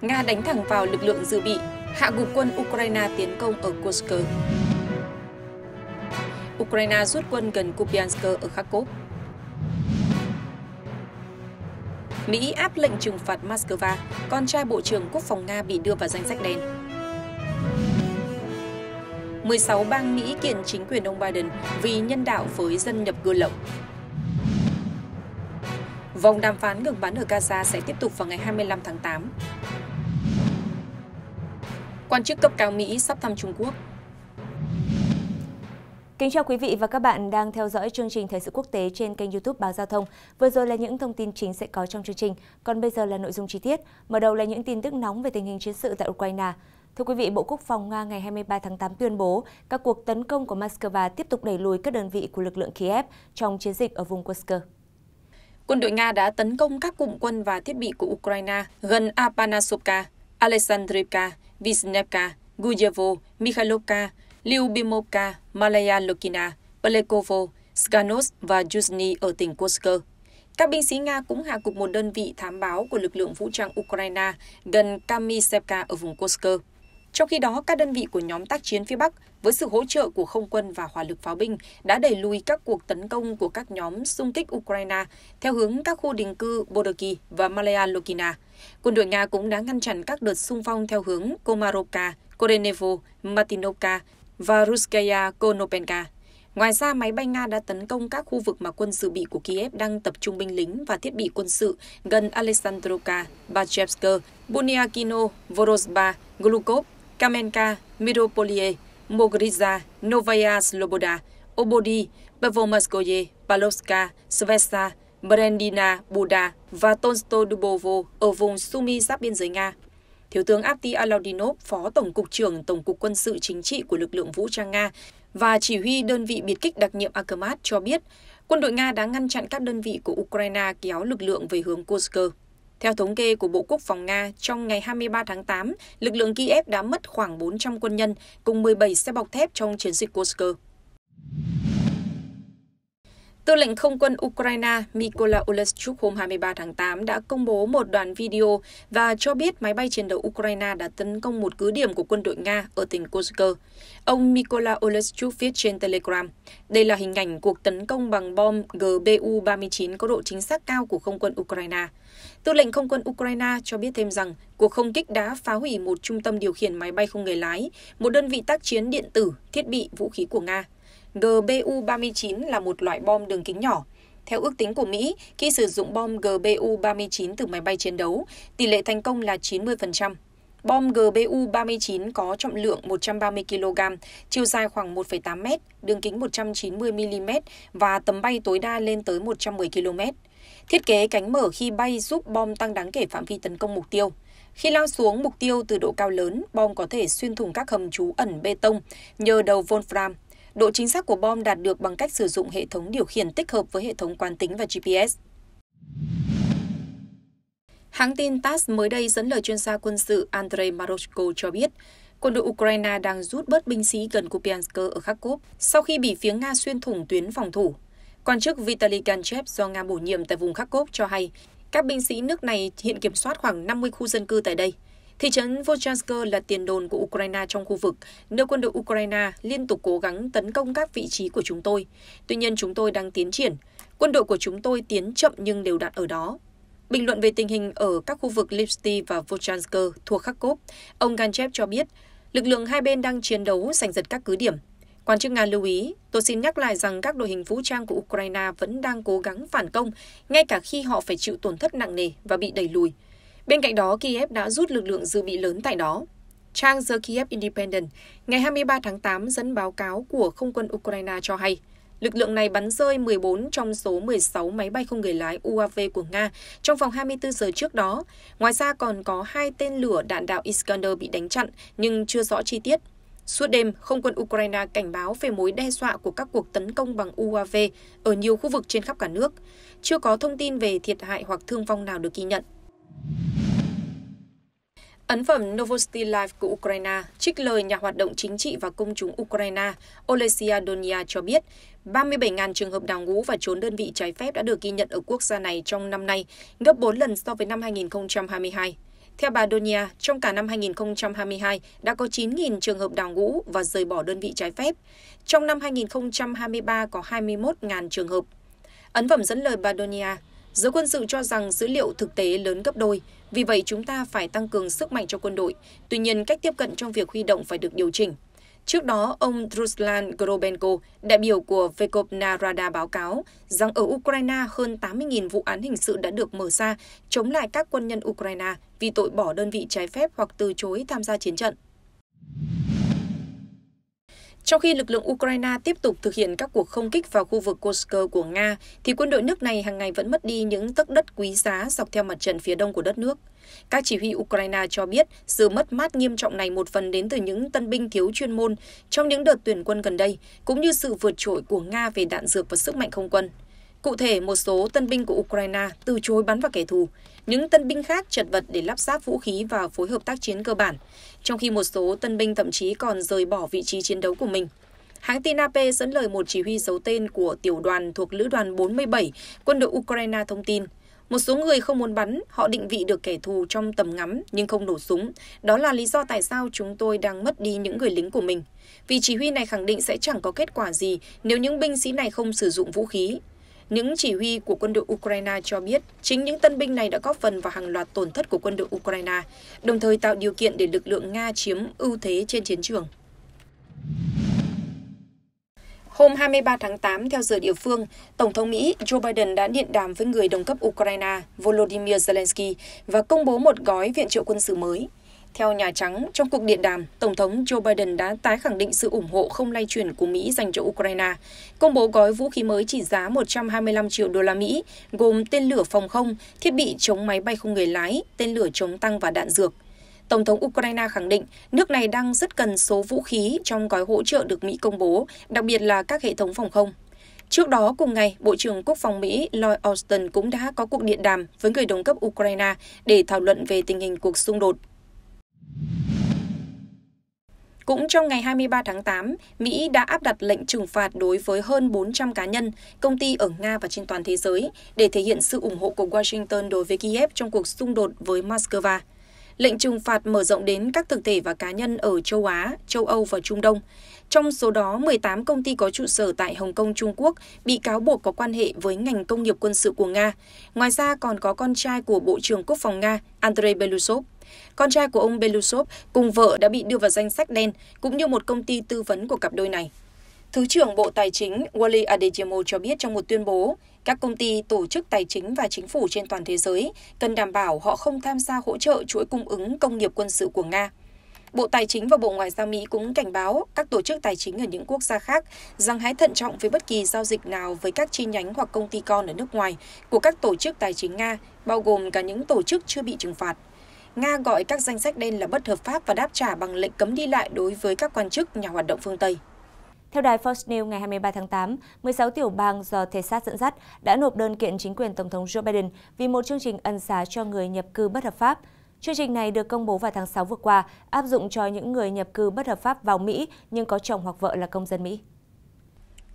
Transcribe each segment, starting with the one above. Nga đánh thẳng vào lực lượng dự bị, hạ gục quân Ukraine tiến công ở Kursk. Ukraine rút quân gần Kupiansk ở Kharkov. Mỹ áp lệnh trừng phạt Moscow, con trai Bộ trưởng Quốc phòng Nga bị đưa vào danh sách đen. 16 bang Mỹ kiện chính quyền ông Biden vì nhân đạo với dân nhập cư lậu. Vòng đàm phán ngừng bắn ở Gaza sẽ tiếp tục vào ngày 25 tháng 8. Quan chức cấp cao Mỹ sắp thăm Trung Quốc. Kính chào quý vị và các bạn đang theo dõi chương trình Thời sự quốc tế trên kênh YouTube Báo Giao thông. Vừa rồi là những thông tin chính sẽ có trong chương trình, còn bây giờ là nội dung chi tiết. Mở đầu là những tin tức nóng về tình hình chiến sự tại Ukraine. Thưa quý vị, Bộ Quốc phòng Nga ngày 23 tháng 8 tuyên bố các cuộc tấn công của Moscow tiếp tục đẩy lùi các đơn vị của lực lượng Kiev trong chiến dịch ở vùng Kursk. Quân đội Nga đã tấn công các cụm quân và thiết bị của Ukraine gần Apanasovka, Alexandrivka, Visnevka, Guyevo, Mikhailovka, Lyubimovka, Malaya Lokina, Pelekovo, Skanos và Yuzhny ở tỉnh Kursk. Các binh sĩ Nga cũng hạ gục một đơn vị thám báo của lực lượng vũ trang Ukraine gần Kamysevka ở vùng Kursk. Trong khi đó, các đơn vị của nhóm tác chiến phía Bắc với sự hỗ trợ của không quân và hỏa lực pháo binh đã đẩy lùi các cuộc tấn công của các nhóm xung kích Ukraine theo hướng các khu định cư Bodoki và Malaya Lokina. Quân đội Nga cũng đã ngăn chặn các đợt xung phong theo hướng Komarovka, Korenevo, Martinovka và Ruskaya Konopenka. Ngoài ra, máy bay Nga đã tấn công các khu vực mà quân dự bị của Kiev đang tập trung binh lính và thiết bị quân sự gần Alexandrovka, Bachevsk, Bunyakino, Vorozhba, Glukov, Kamenka, Miropolie, Mogriza, Novaya Sloboda, Obodi, Pervomorskoye, Palovska, Svesa, Brendina, Buda và Tolstoy-Dubovo ở vùng Sumy giáp biên giới Nga. Thiếu tướng Apti Alaudinov, Phó Tổng cục trưởng Tổng cục Quân sự Chính trị của lực lượng vũ trang Nga và chỉ huy đơn vị biệt kích đặc nhiệm Akhmat cho biết, quân đội Nga đã ngăn chặn các đơn vị của Ukraine kéo lực lượng về hướng Kursk. Theo thống kê của Bộ Quốc phòng Nga, trong ngày 23 tháng 8, lực lượng Kiev đã mất khoảng 400 quân nhân cùng 17 xe bọc thép trong chiến dịch Kursk. Tư lệnh không quân Ukraine Mykola Oleshchuk hôm 23 tháng 8 đã công bố một đoạn video và cho biết máy bay chiến đấu Ukraine đã tấn công một cứ điểm của quân đội Nga ở tỉnh Kursk. Ông Mykola Oleshchuk viết trên Telegram, đây là hình ảnh cuộc tấn công bằng bom GBU-39 có độ chính xác cao của không quân Ukraine. Tư lệnh không quân Ukraine cho biết thêm rằng cuộc không kích đã phá hủy một trung tâm điều khiển máy bay không người lái, một đơn vị tác chiến điện tử, thiết bị, vũ khí của Nga. GBU-39 là một loại bom đường kính nhỏ. Theo ước tính của Mỹ, khi sử dụng bom GBU-39 từ máy bay chiến đấu, tỷ lệ thành công là 90%. Bom GBU-39 có trọng lượng 130 kg, chiều dài khoảng 1,8 m, đường kính 190 mm và tầm bay tối đa lên tới 110 km. Thiết kế cánh mở khi bay giúp bom tăng đáng kể phạm vi tấn công mục tiêu. Khi lao xuống mục tiêu từ độ cao lớn, bom có thể xuyên thủng các hầm trú ẩn bê tông nhờ đầu Wolfram. Độ chính xác của bom đạt được bằng cách sử dụng hệ thống điều khiển tích hợp với hệ thống quán tính và GPS. Hãng tin TASS mới đây dẫn lời chuyên gia quân sự Andrei Belousov cho biết, quân đội Ukraine đang rút bớt binh sĩ gần Kupiansk ở Kharkov sau khi bị phía Nga xuyên thủng tuyến phòng thủ. Quan chức Vitaly Ganchev do Nga bổ nhiệm tại vùng Kharkov cho hay, các binh sĩ nước này hiện kiểm soát khoảng 50 khu dân cư tại đây. Thị trấn Volchansk là tiền đồn của Ukraine trong khu vực, nơi quân đội Ukraine liên tục cố gắng tấn công các vị trí của chúng tôi. Tuy nhiên, chúng tôi đang tiến triển. Quân đội của chúng tôi tiến chậm nhưng đều đặn ở đó. Bình luận về tình hình ở các khu vực Lipsty và Volchansk thuộc Kharkov, ông Ganchev cho biết, lực lượng hai bên đang chiến đấu giành giật các cứ điểm. Quan chức Nga lưu ý, tôi xin nhắc lại rằng các đội hình vũ trang của Ukraine vẫn đang cố gắng phản công, ngay cả khi họ phải chịu tổn thất nặng nề và bị đẩy lùi. Bên cạnh đó, Kiev đã rút lực lượng dự bị lớn tại đó. Trang The Kiev Independent ngày 23 tháng 8 dẫn báo cáo của không quân Ukraine cho hay, lực lượng này bắn rơi 14 trong số 16 máy bay không người lái UAV của Nga trong vòng 24 giờ trước đó. Ngoài ra còn có 2 tên lửa đạn đạo Iskander bị đánh chặn nhưng chưa rõ chi tiết. Suốt đêm, không quân Ukraine cảnh báo về mối đe dọa của các cuộc tấn công bằng UAV ở nhiều khu vực trên khắp cả nước. Chưa có thông tin về thiệt hại hoặc thương vong nào được ghi nhận. Ấn phẩm Novosti Live của Ukraine trích lời nhà hoạt động chính trị và công chúng Ukraine Olesya Donia cho biết 37.000 trường hợp đào ngũ và trốn đơn vị trái phép đã được ghi nhận ở quốc gia này trong năm nay, gấp 4 lần so với năm 2022. Theo bà Donia, trong cả năm 2022 đã có 9.000 trường hợp đào ngũ và rời bỏ đơn vị trái phép. Trong năm 2023 có 21.000 trường hợp. Ấn phẩm dẫn lời bà Donia, giới quân sự cho rằng dữ liệu thực tế lớn gấp đôi, vì vậy chúng ta phải tăng cường sức mạnh cho quân đội. Tuy nhiên, cách tiếp cận trong việc huy động phải được điều chỉnh. Trước đó, ông Ruslan Grobenko, đại biểu của Verkhna Rada báo cáo rằng ở Ukraine hơn 80.000 vụ án hình sự đã được mở ra chống lại các quân nhân Ukraine vì tội bỏ đơn vị trái phép hoặc từ chối tham gia chiến trận. Trong khi lực lượng Ukraine tiếp tục thực hiện các cuộc không kích vào khu vực Kursk của Nga, thì quân đội nước này hàng ngày vẫn mất đi những tấc đất quý giá dọc theo mặt trận phía đông của đất nước. Các chỉ huy Ukraine cho biết sự mất mát nghiêm trọng này một phần đến từ những tân binh thiếu chuyên môn trong những đợt tuyển quân gần đây, cũng như sự vượt trội của Nga về đạn dược và sức mạnh không quân. Cụ thể, một số tân binh của Ukraine từ chối bắn vào kẻ thù, những tân binh khác chật vật để lắp ráp vũ khí và phối hợp tác chiến cơ bản, trong khi một số tân binh thậm chí còn rời bỏ vị trí chiến đấu của mình. Hãng tin AP dẫn lời một chỉ huy giấu tên của tiểu đoàn thuộc Lữ đoàn 47, quân đội Ukraine thông tin, một số người không muốn bắn, họ định vị được kẻ thù trong tầm ngắm nhưng không nổ súng. Đó là lý do tại sao chúng tôi đang mất đi những người lính của mình. Vì chỉ huy này khẳng định sẽ chẳng có kết quả gì nếu những binh sĩ này không sử dụng vũ khí. Những chỉ huy của quân đội Ukraine cho biết chính những tân binh này đã góp phần vào hàng loạt tổn thất của quân đội Ukraine, đồng thời tạo điều kiện để lực lượng Nga chiếm ưu thế trên chiến trường. Hôm 23 tháng 8, theo giờ địa phương, Tổng thống Mỹ Joe Biden đã điện đàm với người đồng cấp Ukraine Volodymyr Zelensky và công bố một gói viện trợ quân sự mới. Theo Nhà Trắng, trong cuộc điện đàm, Tổng thống Joe Biden đã tái khẳng định sự ủng hộ không lay chuyển của Mỹ dành cho Ukraine, công bố gói vũ khí mới trị giá 125 triệu đô la Mỹ, gồm tên lửa phòng không, thiết bị chống máy bay không người lái, tên lửa chống tăng và đạn dược. Tổng thống Ukraine khẳng định nước này đang rất cần số vũ khí trong gói hỗ trợ được Mỹ công bố, đặc biệt là các hệ thống phòng không. Trước đó cùng ngày, Bộ trưởng Quốc phòng Mỹ Lloyd Austin cũng đã có cuộc điện đàm với người đồng cấp Ukraine để thảo luận về tình hình cuộc xung đột. Cũng trong ngày 23 tháng 8, Mỹ đã áp đặt lệnh trừng phạt đối với hơn 400 cá nhân, công ty ở Nga và trên toàn thế giới để thể hiện sự ủng hộ của Washington đối với Kiev trong cuộc xung đột với Moscow. Lệnh trừng phạt mở rộng đến các thực thể và cá nhân ở châu Á, châu Âu và Trung Đông. Trong số đó, 18 công ty có trụ sở tại Hồng Kông, Trung Quốc bị cáo buộc có quan hệ với ngành công nghiệp quân sự của Nga. Ngoài ra còn có con trai của Bộ trưởng Quốc phòng Nga Andrei Belousov. Con trai của ông Belousov cùng vợ đã bị đưa vào danh sách đen, cũng như một công ty tư vấn của cặp đôi này. Thứ trưởng Bộ Tài chính Wally Adeyemo cho biết trong một tuyên bố, các công ty, tổ chức tài chính và chính phủ trên toàn thế giới cần đảm bảo họ không tham gia hỗ trợ chuỗi cung ứng công nghiệp quân sự của Nga. Bộ Tài chính và Bộ Ngoại giao Mỹ cũng cảnh báo các tổ chức tài chính ở những quốc gia khác rằng hãy thận trọng với bất kỳ giao dịch nào với các chi nhánh hoặc công ty con ở nước ngoài của các tổ chức tài chính Nga, bao gồm cả những tổ chức chưa bị trừng phạt. Nga gọi các danh sách đen là bất hợp pháp và đáp trả bằng lệnh cấm đi lại đối với các quan chức, nhà hoạt động phương Tây. Theo đài Fox News ngày 23 tháng 8, 16 tiểu bang do Texas dẫn dắt đã nộp đơn kiện chính quyền Tổng thống Joe Biden vì một chương trình ân xá cho người nhập cư bất hợp pháp. Chương trình này được công bố vào tháng 6 vừa qua, áp dụng cho những người nhập cư bất hợp pháp vào Mỹ nhưng có chồng hoặc vợ là công dân Mỹ.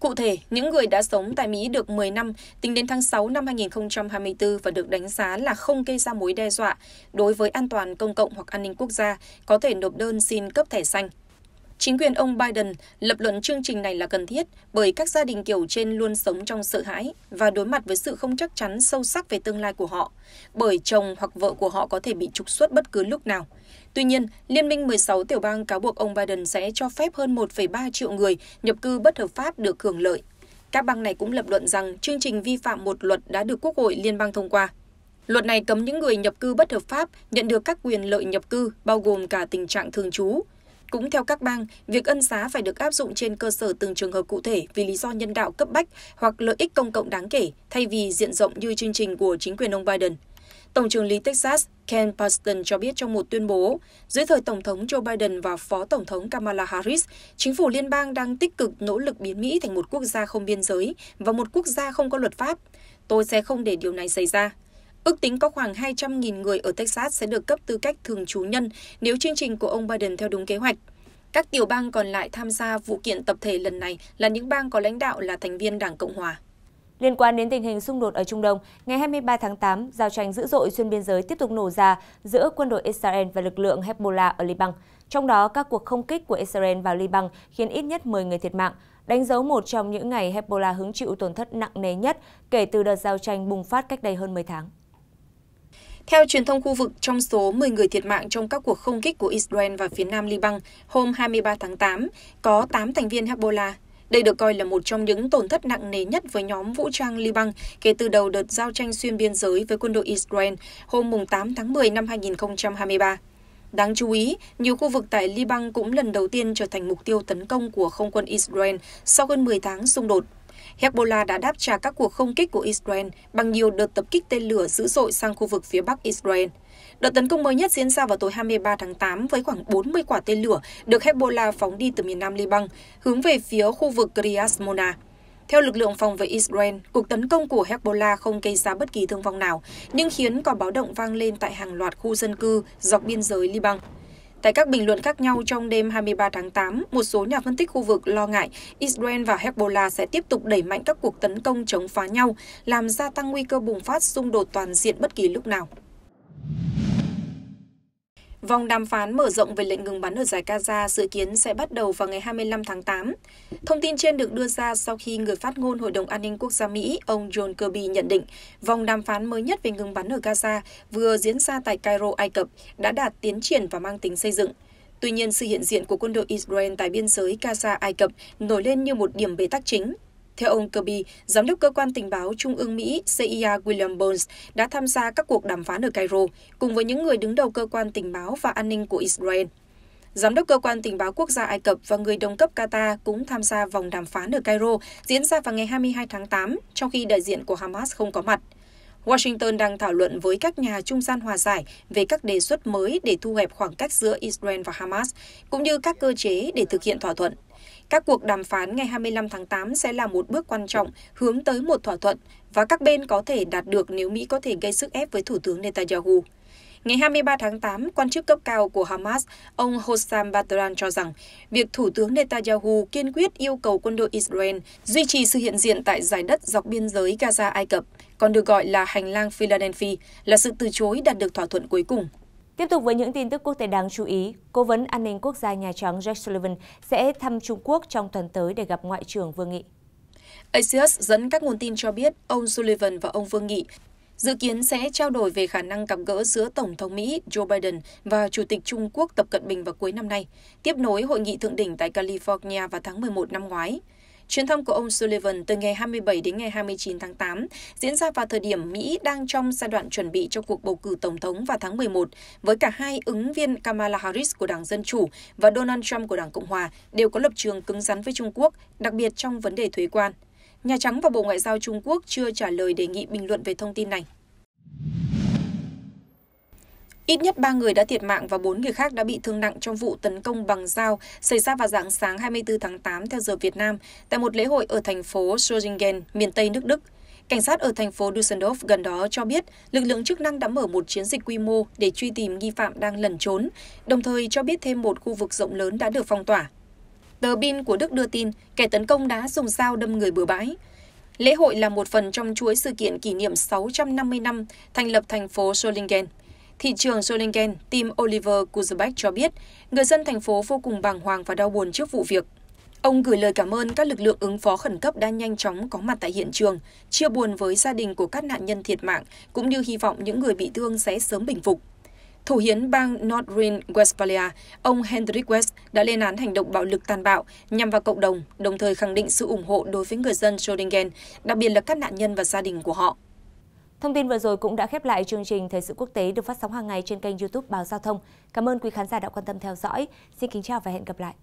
Cụ thể, những người đã sống tại Mỹ được 10 năm tính đến tháng 6 năm 2024 và được đánh giá là không gây ra mối đe dọa đối với an toàn công cộng hoặc an ninh quốc gia có thể nộp đơn xin cấp thẻ xanh. Chính quyền ông Biden lập luận chương trình này là cần thiết bởi các gia đình kiểu trên luôn sống trong sợ hãi và đối mặt với sự không chắc chắn sâu sắc về tương lai của họ, bởi chồng hoặc vợ của họ có thể bị trục xuất bất cứ lúc nào. Tuy nhiên, Liên minh 16 tiểu bang cáo buộc ông Biden sẽ cho phép hơn 1,3 triệu người nhập cư bất hợp pháp được hưởng lợi. Các bang này cũng lập luận rằng chương trình vi phạm một luật đã được Quốc hội liên bang thông qua. Luật này cấm những người nhập cư bất hợp pháp nhận được các quyền lợi nhập cư, bao gồm cả tình trạng thường trú. Cũng theo các bang, việc ân xá phải được áp dụng trên cơ sở từng trường hợp cụ thể vì lý do nhân đạo cấp bách hoặc lợi ích công cộng đáng kể, thay vì diện rộng như chương trình của chính quyền ông Biden. Tổng trưởng lý Texas Ken Paxton cho biết trong một tuyên bố, dưới thời Tổng thống Joe Biden và Phó Tổng thống Kamala Harris, chính phủ liên bang đang tích cực nỗ lực biến Mỹ thành một quốc gia không biên giới và một quốc gia không có luật pháp. Tôi sẽ không để điều này xảy ra. Ước tính có khoảng 200.000 người ở Texas sẽ được cấp tư cách thường trú nhân nếu chương trình của ông Biden theo đúng kế hoạch. Các tiểu bang còn lại tham gia vụ kiện tập thể lần này là những bang có lãnh đạo là thành viên Đảng Cộng hòa. Liên quan đến tình hình xung đột ở Trung Đông, ngày 23 tháng 8, giao tranh dữ dội xuyên biên giới tiếp tục nổ ra giữa quân đội Israel và lực lượng Hezbollah ở Liban. Trong đó, các cuộc không kích của Israel vào Liban khiến ít nhất 10 người thiệt mạng, đánh dấu một trong những ngày Hezbollah hứng chịu tổn thất nặng nề nhất kể từ đợt giao tranh bùng phát cách đây hơn 10 tháng. Theo truyền thông khu vực, trong số 10 người thiệt mạng trong các cuộc không kích của Israel và phía nam Liban hôm 23 tháng 8, có 8 thành viên Hezbollah. Đây được coi là một trong những tổn thất nặng nề nhất với nhóm vũ trang Liban kể từ đầu đợt giao tranh xuyên biên giới với quân đội Israel hôm 8 tháng 10 năm 2023. Đáng chú ý, nhiều khu vực tại Liban cũng lần đầu tiên trở thành mục tiêu tấn công của không quân Israel sau hơn 10 tháng xung đột. Hezbollah đã đáp trả các cuộc không kích của Israel bằng nhiều đợt tập kích tên lửa dữ dội sang khu vực phía bắc Israel. Đợt tấn công mới nhất diễn ra vào tối 23 tháng 8 với khoảng 40 quả tên lửa được Hezbollah phóng đi từ miền nam Liban, hướng về phía khu vực Kiryat Mona. Theo lực lượng phòng vệ Israel, cuộc tấn công của Hezbollah không gây ra bất kỳ thương vong nào, nhưng khiến còi báo động vang lên tại hàng loạt khu dân cư dọc biên giới Liban. Tại các bình luận khác nhau trong đêm 23 tháng 8, một số nhà phân tích khu vực lo ngại Israel và Hezbollah sẽ tiếp tục đẩy mạnh các cuộc tấn công chống phá nhau, làm gia tăng nguy cơ bùng phát xung đột toàn diện bất kỳ lúc nào. Vòng đàm phán mở rộng về lệnh ngừng bắn ở dải Gaza dự kiến sẽ bắt đầu vào ngày 25 tháng 8. Thông tin trên được đưa ra sau khi người phát ngôn Hội đồng An ninh Quốc gia Mỹ, ông John Kirby nhận định vòng đàm phán mới nhất về ngừng bắn ở Gaza vừa diễn ra tại Cairo, Ai Cập đã đạt tiến triển và mang tính xây dựng. Tuy nhiên, sự hiện diện của quân đội Israel tại biên giới Gaza, Ai Cập nổi lên như một điểm bế tắc chính. Theo ông Kirby, Giám đốc Cơ quan Tình báo Trung ương Mỹ CIA William Burns đã tham gia các cuộc đàm phán ở Cairo cùng với những người đứng đầu Cơ quan Tình báo và An ninh của Israel. Giám đốc Cơ quan Tình báo Quốc gia Ai Cập và người đồng cấp Qatar cũng tham gia vòng đàm phán ở Cairo diễn ra vào ngày 22 tháng 8, trong khi đại diện của Hamas không có mặt. Washington đang thảo luận với các nhà trung gian hòa giải về các đề xuất mới để thu hẹp khoảng cách giữa Israel và Hamas, cũng như các cơ chế để thực hiện thỏa thuận. Các cuộc đàm phán ngày 25 tháng 8 sẽ là một bước quan trọng hướng tới một thỏa thuận và các bên có thể đạt được nếu Mỹ có thể gây sức ép với Thủ tướng Netanyahu. Ngày 23 tháng 8, quan chức cấp cao của Hamas, ông Hossam Badran cho rằng việc Thủ tướng Netanyahu kiên quyết yêu cầu quân đội Israel duy trì sự hiện diện tại dải đất dọc biên giới Gaza-Ai Cập, còn được gọi là hành lang Philadelphia, là sự từ chối đạt được thỏa thuận cuối cùng. Tiếp tục với những tin tức quốc tế đáng chú ý, Cố vấn An ninh Quốc gia Nhà Trắng Jack Sullivan sẽ thăm Trung Quốc trong tuần tới để gặp Ngoại trưởng Vương Nghị. Axios dẫn các nguồn tin cho biết ông Sullivan và ông Vương Nghị dự kiến sẽ trao đổi về khả năng gặp gỡ giữa Tổng thống Mỹ Joe Biden và Chủ tịch Trung Quốc Tập Cận Bình vào cuối năm nay, tiếp nối hội nghị thượng đỉnh tại California vào tháng 11 năm ngoái. Chuyến thăm của ông Sullivan từ ngày 27 đến ngày 29 tháng 8 diễn ra vào thời điểm Mỹ đang trong giai đoạn chuẩn bị cho cuộc bầu cử Tổng thống vào tháng 11, với cả hai ứng viên Kamala Harris của Đảng Dân Chủ và Donald Trump của Đảng Cộng Hòa đều có lập trường cứng rắn với Trung Quốc, đặc biệt trong vấn đề thuế quan. Nhà Trắng và Bộ Ngoại giao Trung Quốc chưa trả lời đề nghị bình luận về thông tin này. Ít nhất 3 người đã thiệt mạng và 4 người khác đã bị thương nặng trong vụ tấn công bằng dao xảy ra vào rạng sáng 24 tháng 8 theo giờ Việt Nam tại một lễ hội ở thành phố Solingen, miền Tây nước Đức. Cảnh sát ở thành phố Düsseldorf gần đó cho biết lực lượng chức năng đã mở một chiến dịch quy mô để truy tìm nghi phạm đang lẩn trốn, đồng thời cho biết thêm một khu vực rộng lớn đã được phong tỏa. Tờ Bild của Đức đưa tin kẻ tấn công đã dùng dao đâm người bừa bãi. Lễ hội là một phần trong chuỗi sự kiện kỷ niệm 650 năm thành lập thành phố Solingen. Thị trưởng Solingen, Tim Oliver Kuzebek cho biết, người dân thành phố vô cùng bàng hoàng và đau buồn trước vụ việc. Ông gửi lời cảm ơn các lực lượng ứng phó khẩn cấp đã nhanh chóng có mặt tại hiện trường, chia buồn với gia đình của các nạn nhân thiệt mạng, cũng như hy vọng những người bị thương sẽ sớm bình phục. Thủ hiến bang North Rhine-Westphalia, ông Hendrik West đã lên án hành động bạo lực tàn bạo nhằm vào cộng đồng, đồng thời khẳng định sự ủng hộ đối với người dân Solingen, đặc biệt là các nạn nhân và gia đình của họ. Thông tin vừa rồi cũng đã khép lại chương trình Thời sự quốc tế được phát sóng hàng ngày trên kênh YouTube Báo Giao thông. Cảm ơn quý khán giả đã quan tâm theo dõi. Xin kính chào và hẹn gặp lại.